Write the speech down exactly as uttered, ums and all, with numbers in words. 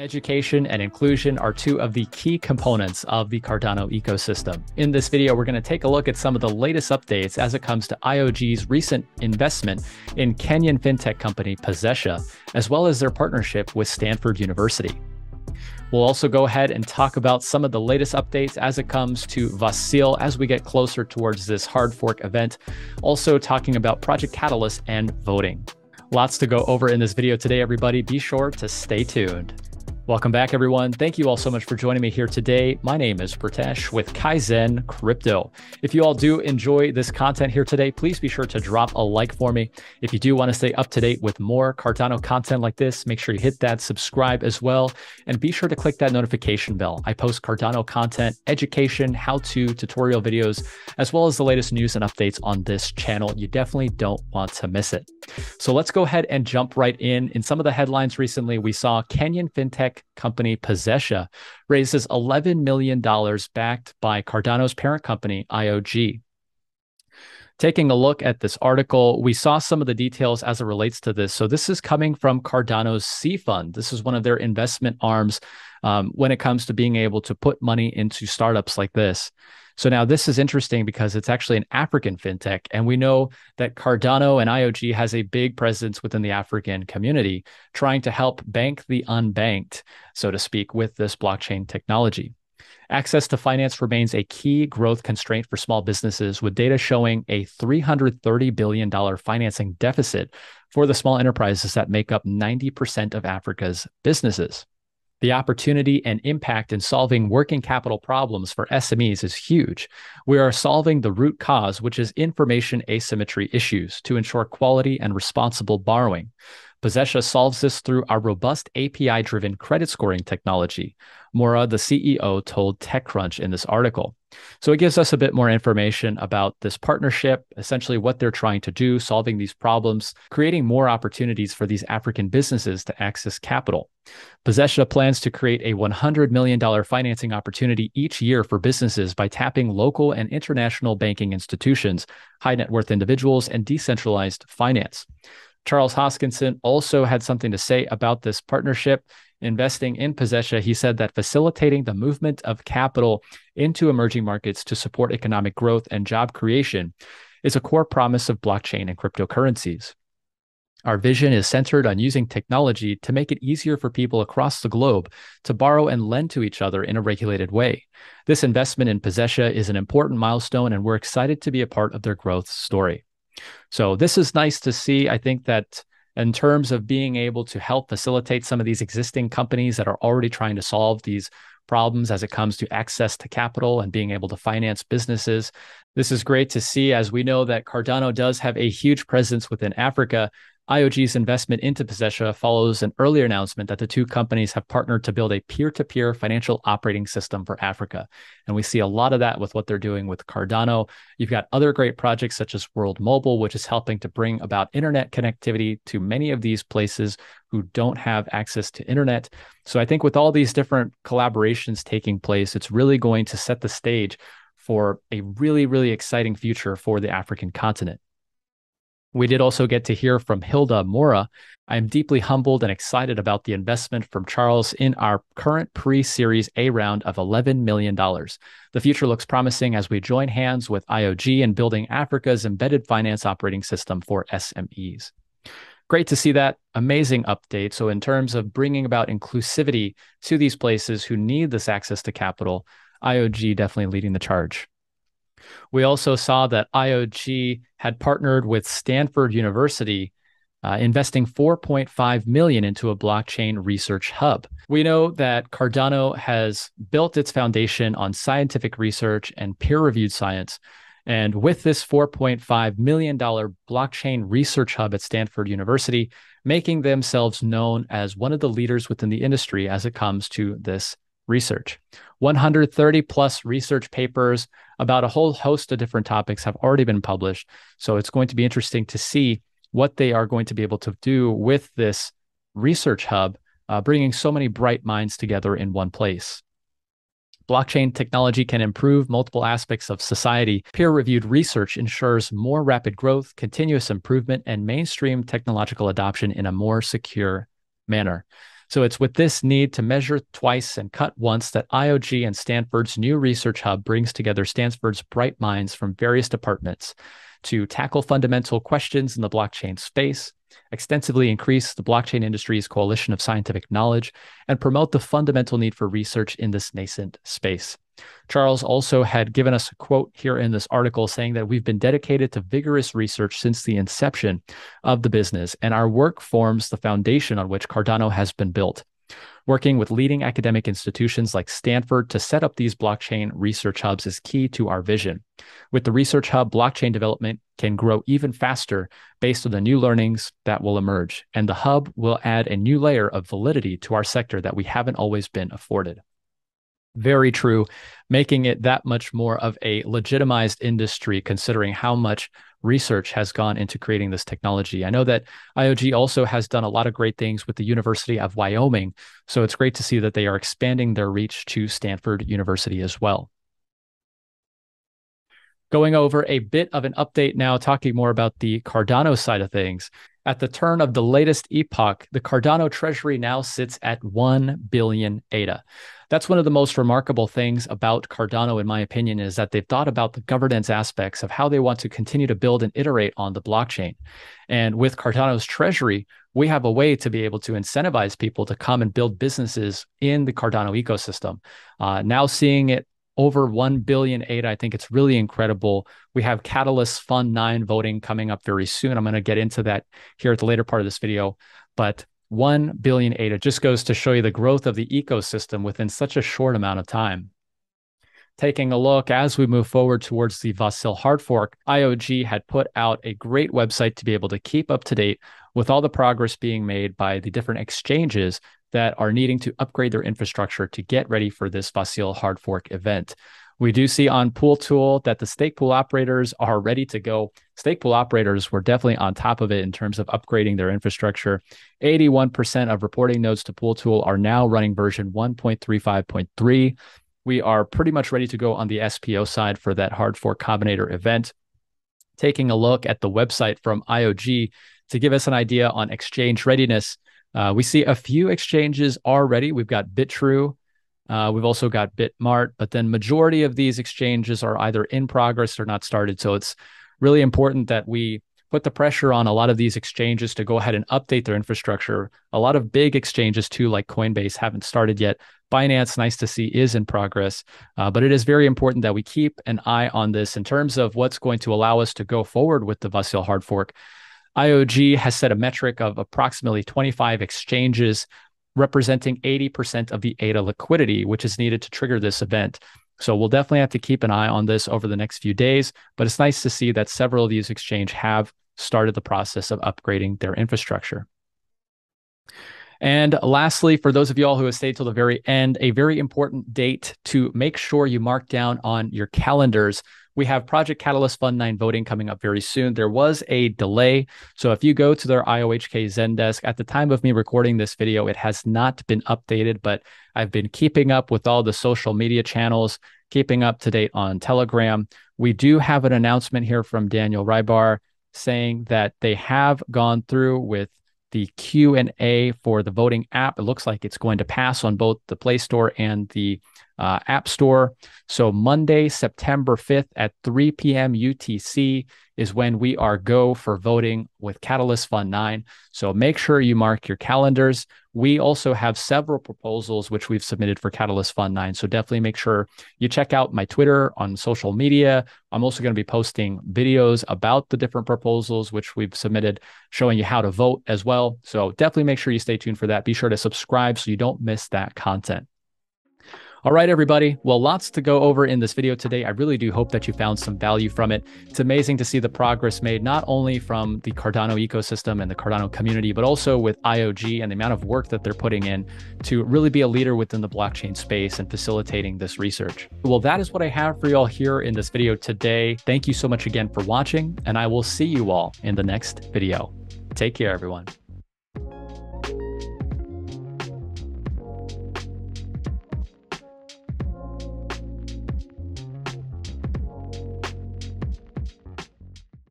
Education and inclusion are two of the key components of the Cardano ecosystem. In this video, we're going to take a look at some of the latest updates as it comes to I O G's recent investment in Kenyan fintech company Pezesha, as well as their partnership with Stanford University. We'll also go ahead and talk about some of the latest updates as it comes to Vasil as we get closer towards this hard fork event, also talking about Project Catalyst and voting. Lots to go over in this video today, everybody. Be sure to stay tuned. Welcome back, everyone. Thank you all so much for joining me here today. My name is Pratesh with Kaizen Crypto. If you all do enjoy this content here today, please be sure to drop a like for me. If you do want to stay up to date with more Cardano content like this, make sure you hit that subscribe as well. And be sure to click that notification bell. I post Cardano content, education, how-to tutorial videos, as well as the latest news and updates on this channel. You definitely don't want to miss it. So let's go ahead and jump right in. In some of the headlines recently, we saw Kenyan fintech company Pezesha raises eleven million dollars backed by Cardano's parent company, I O G. Taking a look at this article, we saw some of the details as it relates to this. So this is coming from Cardano's C Fund. This is one of their investment arms um, when it comes to being able to put money into startups like this. So now this is interesting because it's actually an African fintech, and we know that Cardano and I O G has a big presence within the African community, trying to help bank the unbanked, so to speak, with this blockchain technology. Access to finance remains a key growth constraint for small businesses, with data showing a three hundred thirty billion dollars financing deficit for the small enterprises that make up ninety percent of Africa's businesses. The opportunity and impact in solving working capital problems for S M Es is huge. We are solving the root cause, which is information asymmetry issues, to ensure quality and responsible borrowing. Pezesha solves this through our robust A P I-driven credit scoring technology, Mora, the C E O, told TechCrunch in this article. So it gives us a bit more information about this partnership, essentially what they're trying to do, solving these problems, creating more opportunities for these African businesses to access capital. Pezesha plans to create a one hundred million dollars financing opportunity each year for businesses by tapping local and international banking institutions, high net worth individuals, and decentralized finance. Charles Hoskinson also had something to say about this partnership. Investing in Pezesha, he said that facilitating the movement of capital into emerging markets to support economic growth and job creation is a core promise of blockchain and cryptocurrencies. Our vision is centered on using technology to make it easier for people across the globe to borrow and lend to each other in a regulated way. This investment in Pezesha is an important milestone, and we're excited to be a part of their growth story. So this is nice to see. I think that in terms of being able to help facilitate some of these existing companies that are already trying to solve these problems as it comes to access to capital and being able to finance businesses, this is great to see, as we know that Cardano does have a huge presence within Africa. I O G's investment into Pezesha follows an earlier announcement that the two companies have partnered to build a peer-to-peer financial operating system for Africa. And we see a lot of that with what they're doing with Cardano. You've got other great projects such as World Mobile, which is helping to bring about internet connectivity to many of these places who don't have access to internet. So I think with all these different collaborations taking place, it's really going to set the stage for a really, really exciting future for the African continent. We did also get to hear from Hilda Mora. I am deeply humbled and excited about the investment from Charles in our current pre-Series A round of eleven million dollars. The future looks promising as we join hands with I O G in building Africa's embedded finance operating system for S M Es. Great to see that. Amazing update. So in terms of bringing about inclusivity to these places who need this access to capital, I O G definitely leading the charge. We also saw that I O G had partnered with Stanford University, uh, investing four point five million dollars into a blockchain research hub. We know that Cardano has built its foundation on scientific research and peer-reviewed science. And with this four point five million dollars blockchain research hub at Stanford University, making themselves known as one of the leaders within the industry as it comes to this research. one hundred thirty plus research papers about a whole host of different topics have already been published. So it's going to be interesting to see what they are going to be able to do with this research hub, uh, bringing so many bright minds together in one place. Blockchain technology can improve multiple aspects of society. Peer-reviewed research ensures more rapid growth, continuous improvement, and mainstream technological adoption in a more secure manner. So it's with this need to measure twice and cut once that I O G and Stanford's new research hub brings together Stanford's bright minds from various departments to tackle fundamental questions in the blockchain space, extensively increase the blockchain industry's coalition of scientific knowledge, and promote the fundamental need for research in this nascent space. Charles also had given us a quote here in this article saying that we've been dedicated to vigorous research since the inception of the business, and our work forms the foundation on which Cardano has been built. Working with leading academic institutions like Stanford to set up these blockchain research hubs is key to our vision. With the research hub, blockchain development can grow even faster based on the new learnings that will emerge, and the hub will add a new layer of validity to our sector that we haven't always been afforded. Very true, making it that much more of a legitimized industry considering how much research has gone into creating this technology. I know that I O G also has done a lot of great things with the University of Wyoming, so it's great to see that they are expanding their reach to Stanford University as well. Going over a bit of an update now, talking more about the Cardano side of things. At the turn of the latest epoch, the Cardano treasury now sits at one billion A D A. That's one of the most remarkable things about Cardano, in my opinion, is that they've thought about the governance aspects of how they want to continue to build and iterate on the blockchain. And with Cardano's treasury, we have a way to be able to incentivize people to come and build businesses in the Cardano ecosystem. Uh, now seeing it over one billion A D A, I think it's really incredible. We have Catalyst Fund nine voting coming up very soon. I'm going to get into that here at the later part of this video, but one billion A D A just goes to show you the growth of the ecosystem within such a short amount of time. Taking a look as we move forward towards the Vasil hard fork, I O G had put out a great website to be able to keep up to date with all the progress being made by the different exchanges that are needing to upgrade their infrastructure to get ready for this Vasil hard fork event. We do see on Pool Tool that the stake pool operators are ready to go. Stake pool operators were definitely on top of it in terms of upgrading their infrastructure. eighty-one percent of reporting nodes to Pool Tool are now running version one point three five point three. We are pretty much ready to go on the S P O side for that hard fork combinator event. Taking a look at the website from I O G to give us an idea on exchange readiness, uh, we see a few exchanges are ready. We've got Bitrue. Uh, we've also got BitMart, but then majority of these exchanges are either in progress or not started. So it's really important that we put the pressure on a lot of these exchanges to go ahead and update their infrastructure. A lot of big exchanges too, like Coinbase, haven't started yet. Binance, nice to see, is in progress, uh, but it is very important that we keep an eye on this in terms of what's going to allow us to go forward with the Vasil hard fork. I O G has set a metric of approximately twenty-five exchanges representing eighty percent of the A D A liquidity, which is needed to trigger this event. So we'll definitely have to keep an eye on this over the next few days, but it's nice to see that several of these exchanges have started the process of upgrading their infrastructure. And lastly, for those of y'all who have stayed till the very end, a very important date to make sure you mark down on your calendars. We have Project Catalyst Fund nine voting coming up very soon. There was a delay. So if you go to their I O H K Zendesk, at the time of me recording this video, it has not been updated, but I've been keeping up with all the social media channels, keeping up to date on Telegram. We do have an announcement here from Daniel Rybar saying that they have gone through with the Q and A for the voting app. It looks like it's going to pass on both the Play Store and the uh, App Store. So Monday, September fifth at three p m U T C is when we are go for voting with Catalyst Fund nine. So make sure you mark your calendars. We also have several proposals which we've submitted for Catalyst Fund nine. So definitely make sure you check out my Twitter on social media. I'm also going to be posting videos about the different proposals which we've submitted, showing you how to vote as well. So definitely make sure you stay tuned for that. Be sure to subscribe so you don't miss that content. All right, everybody. Well, lots to go over in this video today. I really do hope that you found some value from it. It's amazing to see the progress made, not only from the Cardano ecosystem and the Cardano community, but also with I O G and the amount of work that they're putting in to really be a leader within the blockchain space and facilitating this research. Well, that is what I have for y'all here in this video today. Thank you so much again for watching, and I will see you all in the next video. Take care, everyone.